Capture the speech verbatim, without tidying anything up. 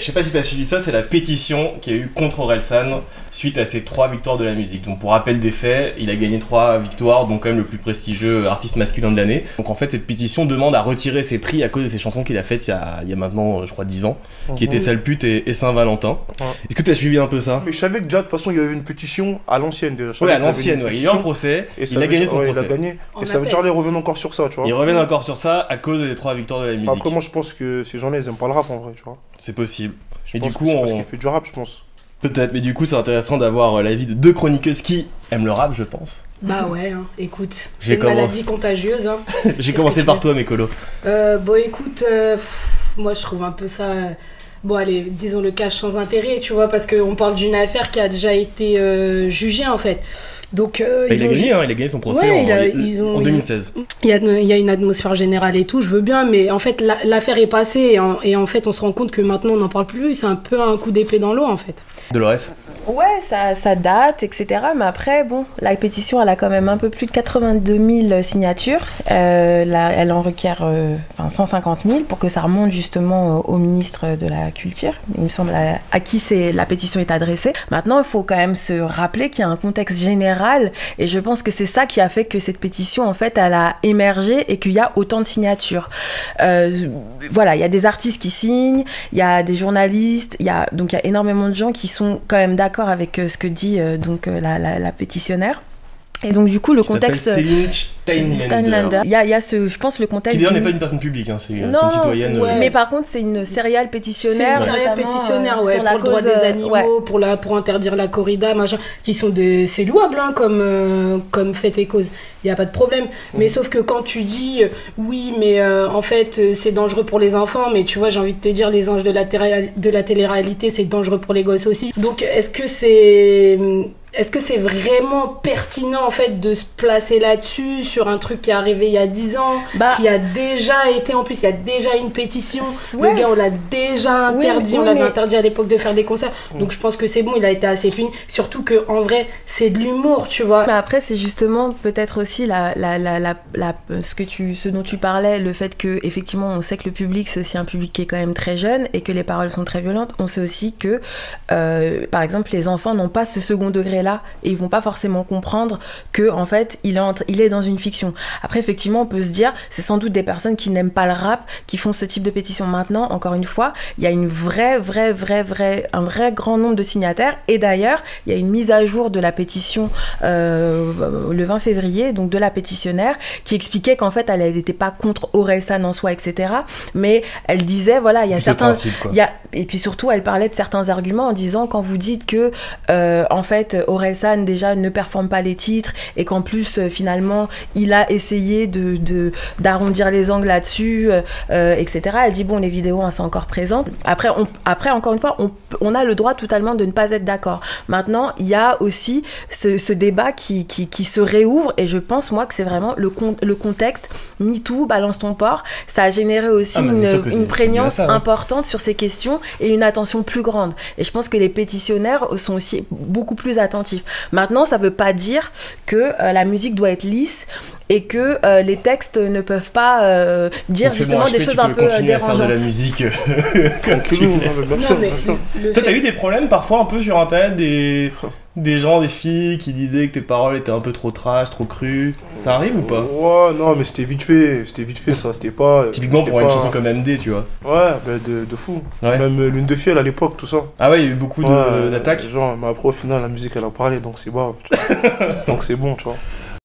je sais pas si t'as suivi ça, c'est la pétition qu'il y a eu contre Orelsan suite à ses trois victoires de la musique. Donc pour rappel des faits, il a gagné trois victoires, donc quand même le plus prestigieux artiste masculin de l'année. Donc en fait cette pétition demande à retirer ses prix à cause de ses chansons qu'il a faites il y a, il y a maintenant je crois dix ans, mmh. qui étaient Sale Pute et, et Saint Valentin. Ouais. Est-ce que t'as suivi un peu ça? Mais je savais que déjà de toute façon il y avait une pétition à l'ancienne déjà. Oui, à l'ancienne, ouais. Il y a eu un procès, et il a gagné son ouais, procès. Il a gagné. Et ça veut dire qu'ils reviennent encore sur ça, tu vois. Ils reviennent encore sur ça à cause des trois victoires de la musique. Après moi je pense que ces gens-là ils aiment pas le rap en vrai, tu vois. C'est possible. Je mais pense du coup, c'est on... parce qu'il fait du rap, je pense. Peut-être, mais du coup, c'est intéressant d'avoir l'avis de deux chroniqueuses qui aiment le rap, je pense. Bah ouais, hein. Écoute, c'est une commence... maladie contagieuse. Hein. J'ai commencé par toi, mes colos. Euh, bon, écoute, euh, pff, moi, je trouve un peu ça... Euh... Bon, allez, disons le cash sans intérêt, tu vois, parce qu'on parle d'une affaire qui a déjà été euh, jugée, en fait. Donc, euh, bah, ils il, a ont... gagné, hein, il a gagné son procès ouais, en, il a, ils ont, en deux mille seize. Il y, a, il y a une atmosphère générale et tout, je veux bien, mais en fait, l'affaire est passée et en, et en fait, on se rend compte que maintenant, on n'en parle plus. C'est un peu un coup d'épée dans l'eau, en fait. Dolores ? Ouais, ça, ça date, et cetera. Mais après, bon, la pétition, elle a quand même un peu plus de quatre-vingt-deux mille signatures. Euh, là, elle en requiert euh, enfin, cent cinquante mille pour que ça remonte justement au ministre de la Culture, il me semble, à, à qui la pétition est adressée. Maintenant, il faut quand même se rappeler qu'il y a un contexte général et je pense que c'est ça qui a fait que cette pétition, en fait, elle a émergé et qu'il y a autant de signatures. Euh, voilà, il y a des artistes qui signent, il y a des journalistes, il y a, donc il y a énormément de gens qui sont quand même d'accord avec ce que dit euh, donc la, la, la pétitionnaire. Et donc du coup le contexte Steinlander, il y a, y a ce, je pense le contexte qui d'ailleurs n'est pas une personne publique, hein, c'est une citoyenne. Ouais. Euh... Mais par contre c'est une céréale pétitionnaire, une céréale pétitionnaire ouais, sur la pour cause, le droit des animaux, ouais. pour la pour interdire la corrida, machin, qui sont des, c'est louable hein, comme euh, comme fait et cause, il y a pas de problème. Mmh. Mais sauf que quand tu dis euh, oui mais euh, en fait euh, c'est dangereux pour les enfants, mais tu vois j'ai envie de te dire les anges de la de la télé-réalité c'est dangereux pour les gosses aussi. Donc est-ce que c'est Est-ce que c'est vraiment pertinent en fait de se placer là-dessus sur un truc qui est arrivé il y a dix ans, bah, qui a déjà été en plus, il y a déjà une pétition, ouais. le gars on l'a déjà interdit, oui, oui, on l'avait mais... interdit à l'époque de faire des concerts, mmh. donc je pense que c'est bon, il a été assez fini, surtout que en vrai c'est de l'humour, tu vois. Mais après c'est justement peut-être aussi la, la, la, la, la, ce, que tu, ce dont tu parlais, le fait que effectivement on sait que le public c'est aussi un public qui est quand même très jeune et que les paroles sont très violentes, on sait aussi que euh, par exemple les enfants n'ont pas ce second degré là et ils vont pas forcément comprendre que en fait il entre, il est dans une fiction. Après effectivement on peut se dire c'est sans doute des personnes qui n'aiment pas le rap qui font ce type de pétition. Maintenant encore une fois il y a une vraie vraie vraie vraie un vrai grand nombre de signataires et d'ailleurs il y a une mise à jour de la pétition euh, le vingt février donc de la pétitionnaire qui expliquait qu'en fait elle n'était pas contre Orelsan en soi etc mais elle disait voilà il y a certains il y a, et puis surtout elle parlait de certains arguments en disant quand vous dites que euh, en fait Orelsan déjà ne performe pas les titres et qu'en plus euh, finalement il a essayé de, de, d'arrondir les angles là-dessus euh, et cetera. Elle dit bon les vidéos hein, c'est encore présent. Après, on, après encore une fois on, on a le droit totalement de ne pas être d'accord. Maintenant il y a aussi ce, ce débat qui, qui, qui se réouvre et je pense moi que c'est vraiment le, con, le contexte MeToo, balance ton porc, ça a généré aussi ah, une, une prégnance ça, ouais. importante sur ces questions et une attention plus grande et je pense que les pétitionnaires sont aussi beaucoup plus attentifs attentif. Maintenant, ça ne veut pas dire que euh, la musique doit être lisse et que euh, les textes ne peuvent pas euh, dire justement bon, des choses un peu dérangeantes. Faire de la musique. Toi, t'as eu des problèmes parfois un peu sur internet des des gens, des filles qui disaient que tes paroles étaient un peu trop trash, trop crues. Ça arrive ou pas? Ouais, non, mais c'était vite fait, c'était vite fait, ça, c'était pas... Typiquement pour pas... une chanson comme M D, tu vois. Ouais, bah de, de fou. Ouais. Même Lune de Fiel à l'époque, tout ça. Ah ouais, il y a eu beaucoup ouais, d'attaques. Genre, mais après, au final, la musique, elle a parlé, donc c'est bon, donc c'est bon, tu vois.